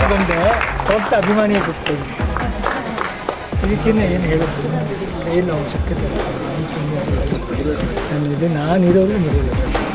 한 건데 더욱더 ಅಭಿಮಾನಿಯ 극복이 ಇದಕ್ಕಿಂತ ಏನು ಹೇಳೋದು ಏನು ಅವಶ್ಯಕತೆ ನಾನು ಇರೋದು